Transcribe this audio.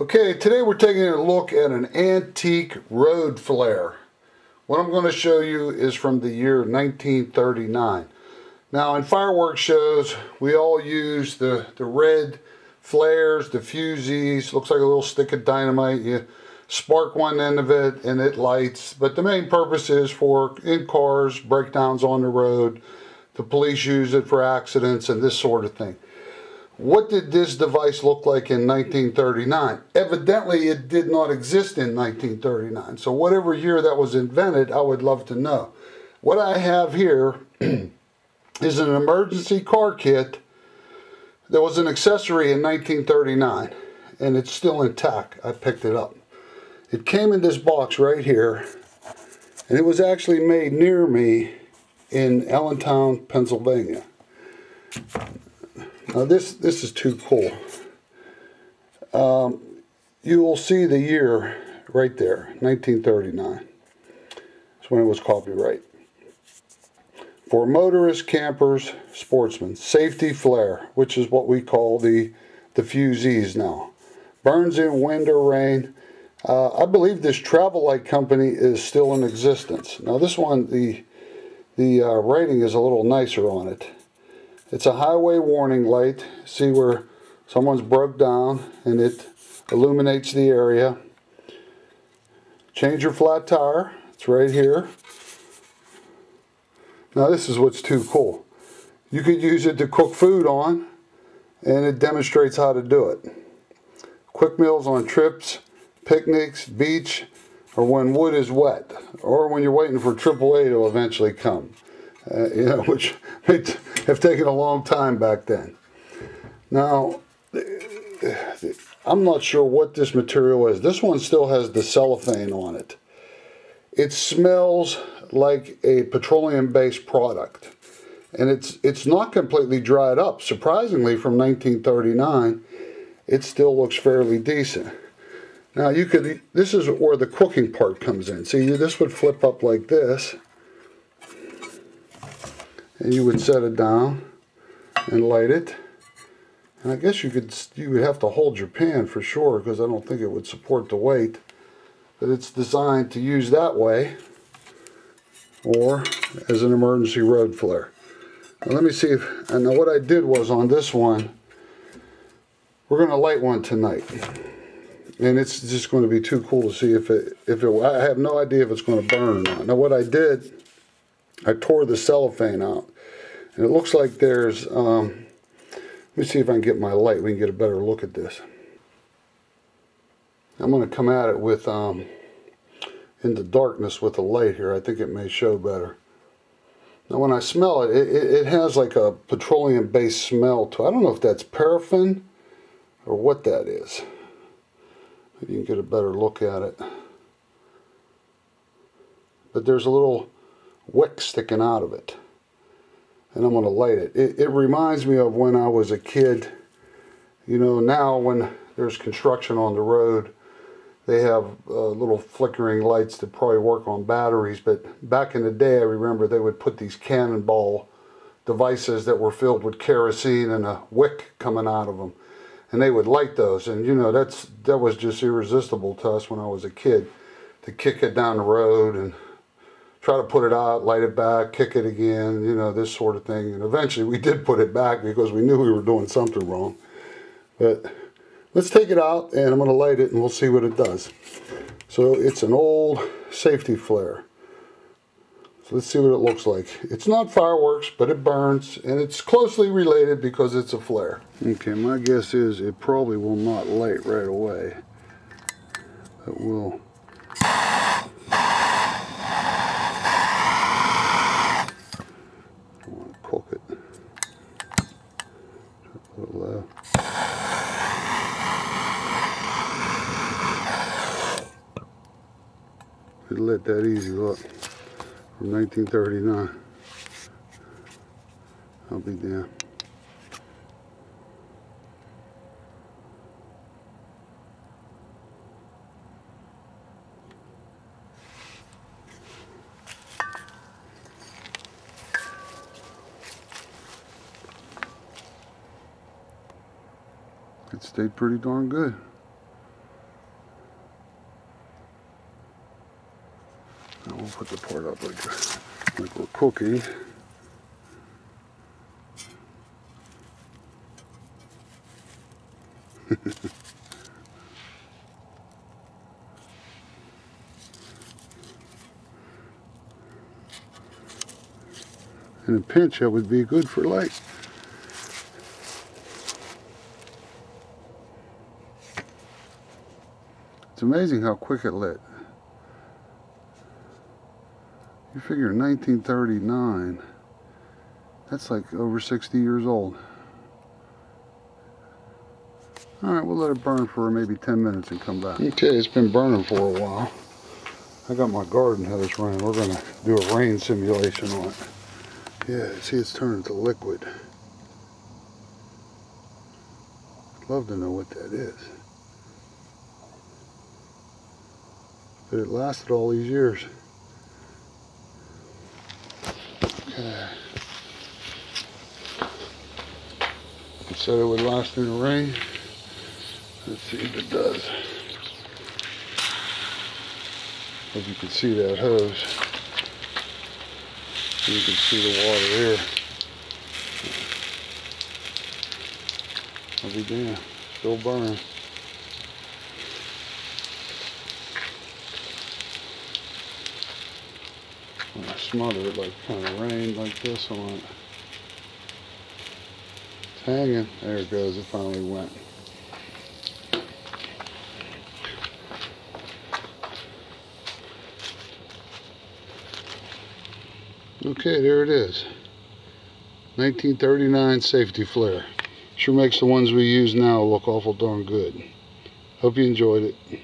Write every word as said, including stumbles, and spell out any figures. Okay, today we're taking a look at an antique road flare. What I'm going to show you is from the year nineteen thirty-nine. Now, in fireworks shows, we all use the, the red flares, the fusees. Looks like a little stick of dynamite. You spark one end of it and it lights. But the main purpose is for in cars, breakdowns on the road. The police use it for accidents and this sort of thing. What did this device look like in nineteen thirty-nine? Evidently, it did not exist in nineteen thirty-nine. So whatever year that was invented, I would love to know. What I have here is an emergency car kit that was an accessory in nineteen thirty-nine, and it's still intact. I picked it up. It came in this box right here, and it was actually made near me in Allentown, Pennsylvania. Now this, this is too cool. Um, you will see the year right there, nineteen thirty-nine. That's when it was copyright. For motorists, campers, sportsmen, safety flare, which is what we call the, the fusees now. Burns in wind or rain. Uh, I believe this Travel Light company is still in existence. Now this one, the, the uh, writing is a little nicer on it. It's a highway warning light. See where someone's broke down and it illuminates the area. Change your flat tire. It's right here. Now this is what's too cool. You could use it to cook food on, and it demonstrates how to do it. Quick meals on trips, picnics, beach, or when wood is wet, or when you're waiting for triple A to eventually come. Uh, you know, which may have taken a long time back then. Now, I'm not sure what this material is. This one still has the cellophane on it. It smells like a petroleum-based product, and it's it's not completely dried up. Surprisingly, from nineteen thirty-nine, it still looks fairly decent. Now, you could. This is where the cooking part comes in. See, this would flip up like this. And you would set it down and light it. And I guess you could you would have to hold your pan for sure, because I don't think it would support the weight. But it's designed to use that way, or as an emergency road flare. Now let me see if. And what I did was on this one, we're going to light one tonight, and it's just going to be too cool to see if it if it. I have no idea if it's going to burn or not. Now what I did. I tore the cellophane out, and it looks like there's, um, let me see if I can get my light, we can get a better look at this. I'm going to come at it with, um, in the darkness with the light here. I think it may show better. Now when I smell it, it, it has like a petroleum-based smell to it. I don't know if that's paraffin or what that is. Maybe you can get a better look at it. But there's a little wick sticking out of it, and I'm going to light it. it it reminds me of when I was a kid. You know, now when there's construction on the road, they have uh, little flickering lights that probably work on batteries, but back in the day, I remember they would put these cannonball devices that were filled with kerosene and a wick coming out of them, and they would light those. And you know, that's that was just irresistible to us when I was a kid, to kick it down the road and try to put it out, light it back, kick it again, you know, this sort of thing. And eventually we did put it back because we knew we were doing something wrong. But let's take it out, and I'm going to light it, and we'll see what it does. So it's an old safety flare. So let's see what it looks like. It's not fireworks, but it burns, and it's closely related because it's a flare. Okay, my guess is it probably will not light right away. It will. It lit that easy, look, from nineteen thirty-nine. I'll be damned. It stayed pretty darn good. Now we'll put the part up like a, like a cookie. In a pinch, that would be good for light. It's amazing how quick it lit. You figure nineteen thirty-nine, that's like over sixty years old. Alright, we'll let it burn for maybe ten minutes and come back. Okay, it's been burning for a while. I got my garden hose running. We're going to do a rain simulation on it. Yeah, see, it's turning to liquid. I'd love to know what that is. But it lasted all these years. Okay. It said it would last in the rain. Let's see if it does. As you can see that hose. You can see the water there. I'll be damn, still burning. When I smother it, like kind of rained like this on it. It's hanging. There it goes. It finally went. Okay, there it is. nineteen thirty-nine safety flare. Sure makes the ones we use now look awful darn good. Hope you enjoyed it.